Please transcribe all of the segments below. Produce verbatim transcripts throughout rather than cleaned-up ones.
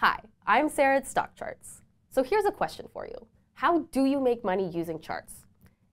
Hi, I'm Sarah at Stock Charts. So here's a question for you. How do you make money using charts?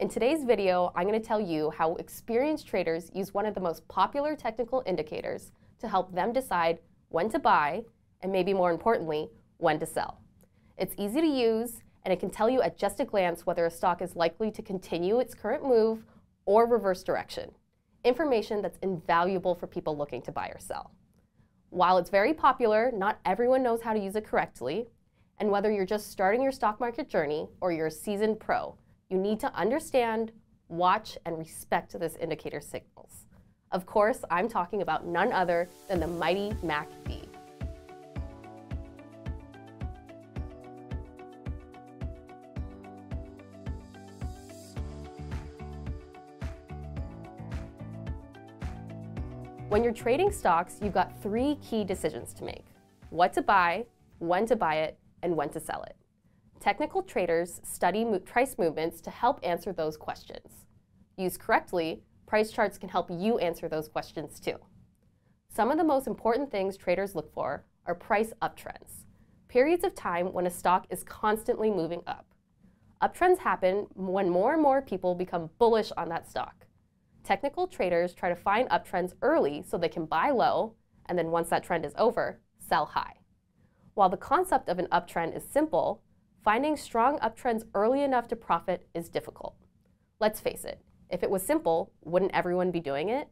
In today's video, I'm going to tell you how experienced traders use one of the most popular technical indicators to help them decide when to buy and, maybe more importantly, when to sell. It's easy to use, and it can tell you at just a glance whether a stock is likely to continue its current move or reverse direction. Information that's invaluable for people looking to buy or sell. While it's very popular, not everyone knows how to use it correctly, and whether you're just starting your stock market journey or you're a seasoned pro, you need to understand, watch, and respect this indicator's signals. Of course, I'm talking about none other than the mighty M A C D. When you're trading stocks, you've got three key decisions to make: what to buy, when to buy it, and when to sell it. Technical traders study price movements to help answer those questions. Used correctly, price charts can help you answer those questions too. Some of the most important things traders look for are price uptrends, periods of time when a stock is constantly moving up. Uptrends happen when more and more people become bullish on that stock. Technical traders try to find uptrends early so they can buy low, and then once that trend is over, sell high. While the concept of an uptrend is simple, finding strong uptrends early enough to profit is difficult. Let's face it, if it was simple, wouldn't everyone be doing it?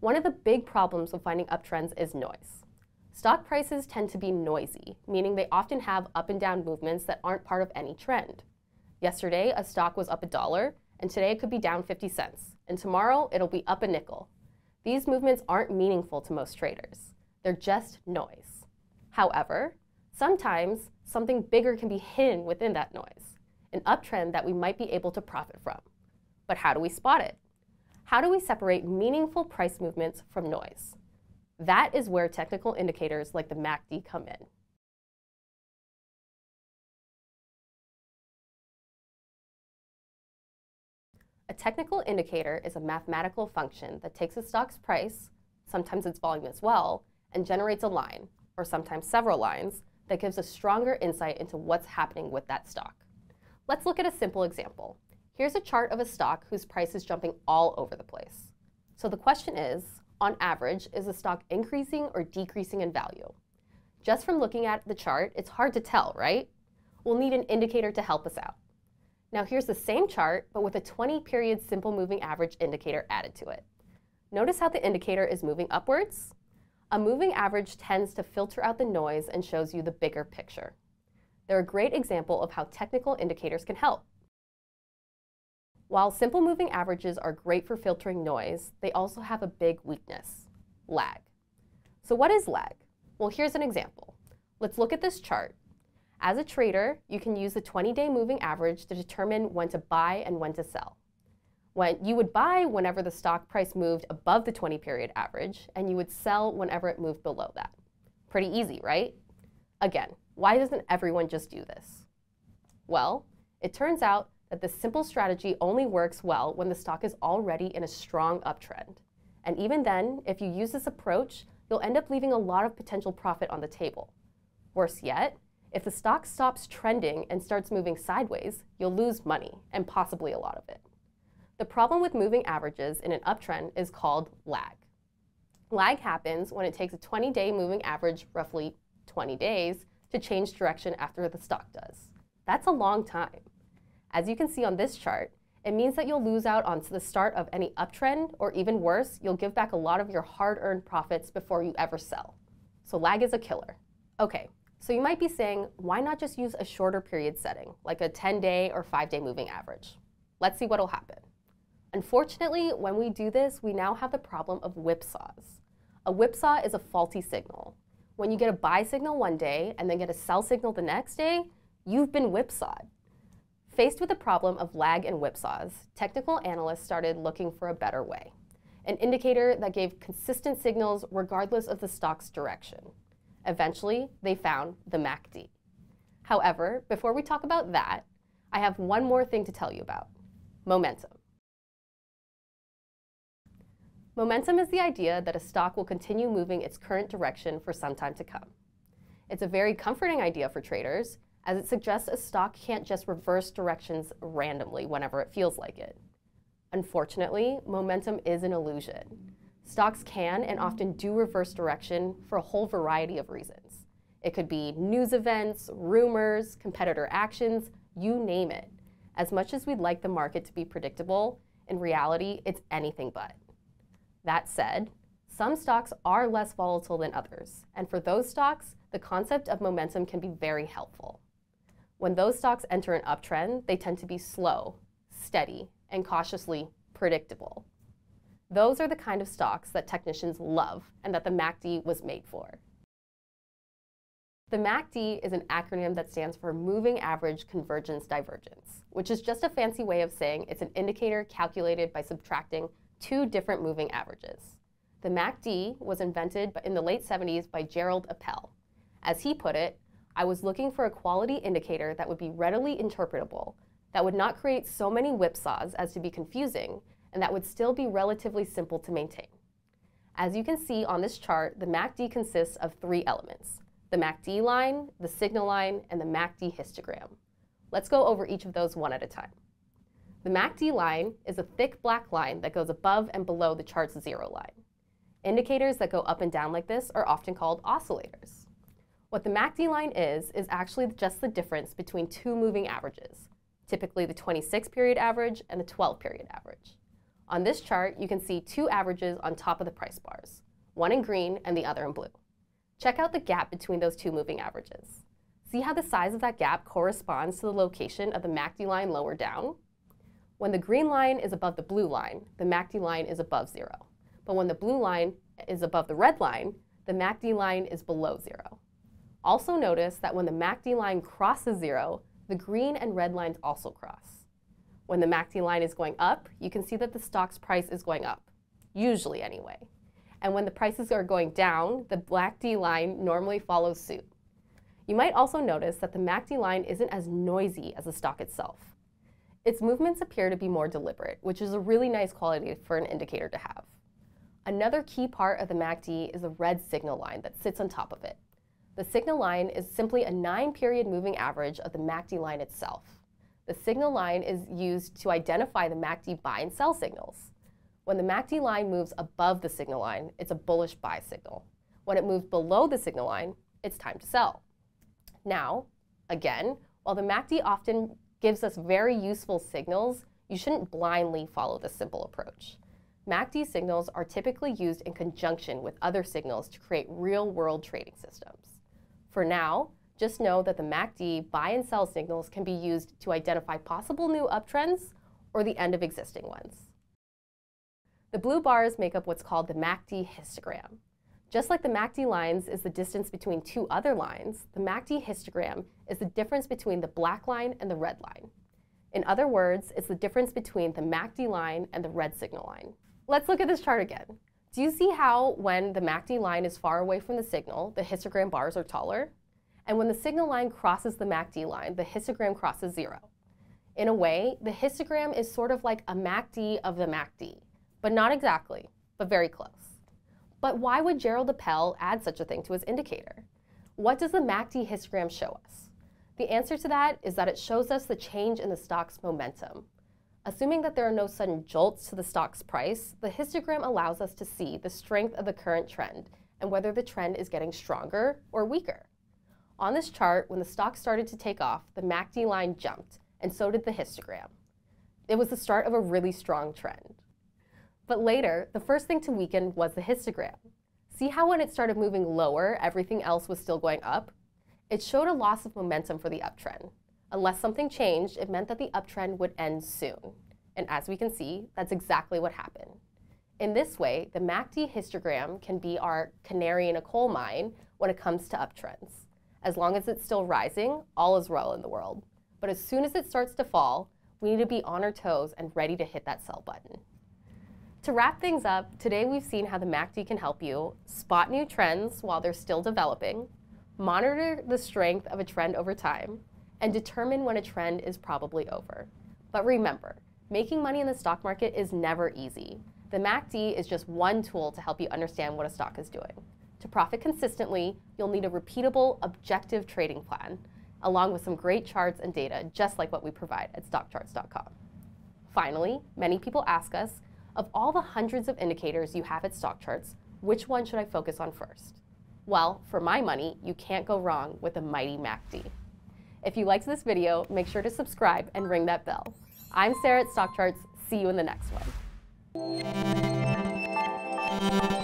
One of the big problems with finding uptrends is noise. Stock prices tend to be noisy, meaning they often have up and down movements that aren't part of any trend. Yesterday, a stock was up a dollar, and today it could be down fifty cents, and tomorrow it'll be up a nickel. These movements aren't meaningful to most traders. They're just noise. However, sometimes something bigger can be hidden within that noise, an uptrend that we might be able to profit from. But how do we spot it? How do we separate meaningful price movements from noise? That is where technical indicators like the M A C D come in. A technical indicator is a mathematical function that takes a stock's price, sometimes its volume as well, and generates a line, or sometimes several lines, that gives a stronger insight into what's happening with that stock. Let's look at a simple example. Here's a chart of a stock whose price is jumping all over the place. So the question is, on average, is the stock increasing or decreasing in value? Just from looking at the chart, it's hard to tell, right? We'll need an indicator to help us out. Now here's the same chart, but with a twenty period simple moving average indicator added to it. Notice how the indicator is moving upwards? A moving average tends to filter out the noise and shows you the bigger picture. They're a great example of how technical indicators can help. While simple moving averages are great for filtering noise, they also have a big weakness: lag. So what is lag? Well, here's an example. Let's look at this chart. As a trader, you can use the twenty day moving average to determine when to buy and when to sell. When you would buy whenever the stock price moved above the twenty period average, and you would sell whenever it moved below that. Pretty easy, right? Again, why doesn't everyone just do this? Well, it turns out that this simple strategy only works well when the stock is already in a strong uptrend. And even then, if you use this approach, you'll end up leaving a lot of potential profit on the table. Worse yet, if the stock stops trending and starts moving sideways, you'll lose money, and possibly a lot of it. The problem with moving averages in an uptrend is called lag. Lag happens when it takes a twenty day moving average, roughly twenty days, to change direction after the stock does. That's a long time. As you can see on this chart, it means that you'll lose out on the start of any uptrend, or even worse, you'll give back a lot of your hard-earned profits before you ever sell. So lag is a killer. Okay. So you might be saying, why not just use a shorter period setting, like a ten day or five day moving average? Let's see what'll happen. Unfortunately, when we do this, we now have the problem of whipsaws. A whipsaw is a faulty signal. When you get a buy signal one day and then get a sell signal the next day, you've been whipsawed. Faced with the problem of lag and whipsaws, technical analysts started looking for a better way, an indicator that gave consistent signals regardless of the stock's direction. Eventually, they found the M A C D. However, before we talk about that, I have one more thing to tell you about: momentum. Momentum is the idea that a stock will continue moving its current direction for some time to come. It's a very comforting idea for traders, as it suggests a stock can't just reverse directions randomly whenever it feels like it. Unfortunately, momentum is an illusion. Stocks can and often do reverse direction for a whole variety of reasons. It could be news events, rumors, competitor actions, you name it. As much as we'd like the market to be predictable, in reality, it's anything but. That said, some stocks are less volatile than others, and for those stocks, the concept of momentum can be very helpful. When those stocks enter an uptrend, they tend to be slow, steady, and cautiously predictable. Those are the kind of stocks that technicians love and that the M A C D was made for. The M A C D is an acronym that stands for Moving Average Convergence Divergence, which is just a fancy way of saying it's an indicator calculated by subtracting two different moving averages. The M A C D was invented in the late seventies by Gerald Appel. As he put it, "I was looking for a quality indicator that would be readily interpretable, that would not create so many whipsaws as to be confusing, and that would still be relatively simple to maintain." As you can see on this chart, the M A C D consists of three elements: the M A C D line, the signal line, and the M A C D histogram. Let's go over each of those one at a time. The M A C D line is a thick black line that goes above and below the chart's zero line. Indicators that go up and down like this are often called oscillators. What the M A C D line is, is actually just the difference between two moving averages, typically the twenty-six period average and the twelve period average. On this chart, you can see two averages on top of the price bars, one in green and the other in blue. Check out the gap between those two moving averages. See how the size of that gap corresponds to the location of the M A C D line lower down? When the green line is above the blue line, the M A C D line is above zero. But when the blue line is above the red line, the M A C D line is below zero. Also notice that when the M A C D line crosses zero, the green and red lines also cross. When the M A C D line is going up, you can see that the stock's price is going up, usually anyway. And when the prices are going down, the M A C D line normally follows suit. You might also notice that the M A C D line isn't as noisy as the stock itself. Its movements appear to be more deliberate, which is a really nice quality for an indicator to have. Another key part of the M A C D is the red signal line that sits on top of it. The signal line is simply a nine period moving average of the M A C D line itself. The signal line is used to identify the M A C D buy and sell signals. When the M A C D line moves above the signal line, it's a bullish buy signal. When it moves below the signal line, it's time to sell. Now, again, while the M A C D often gives us very useful signals, you shouldn't blindly follow this simple approach. M A C D signals are typically used in conjunction with other signals to create real-world trading systems. For now, just know that the M A C D buy and sell signals can be used to identify possible new uptrends or the end of existing ones. The blue bars make up what's called the M A C D histogram. Just like the M A C D lines is the distance between two other lines, the M A C D histogram is the difference between the black line and the red line. In other words, it's the difference between the M A C D line and the red signal line. Let's look at this chart again. Do you see how when the M A C D line is far away from the signal, the histogram bars are taller? And when the signal line crosses the M A C D line, the histogram crosses zero. In a way, the histogram is sort of like a M A C D of the M A C D, but not exactly, but very close. But why would Gerald Appel add such a thing to his indicator? What does the M A C D histogram show us? The answer to that is that it shows us the change in the stock's momentum. Assuming that there are no sudden jolts to the stock's price, the histogram allows us to see the strength of the current trend and whether the trend is getting stronger or weaker. On this chart, when the stock started to take off, the M A C D line jumped, and so did the histogram. It was the start of a really strong trend. But later, the first thing to weaken was the histogram. See how when it started moving lower, everything else was still going up? It showed a loss of momentum for the uptrend. Unless something changed, it meant that the uptrend would end soon. And as we can see, that's exactly what happened. In this way, the M A C D histogram can be our canary in a coal mine when it comes to uptrends. As long as it's still rising, all is well in the world. But as soon as it starts to fall, we need to be on our toes and ready to hit that sell button. To wrap things up, today we've seen how the M A C D can help you spot new trends while they're still developing, monitor the strength of a trend over time, and determine when a trend is probably over. But remember, making money in the stock market is never easy. The M A C D is just one tool to help you understand what a stock is doing. To profit consistently, you'll need a repeatable, objective trading plan, along with some great charts and data, just like what we provide at stock charts dot com. Finally, many people ask us, of all the hundreds of indicators you have at StockCharts, which one should I focus on first? Well, for my money, you can't go wrong with the mighty M A C D. If you liked this video, make sure to subscribe and ring that bell. I'm Sarah at StockCharts. See you in the next one.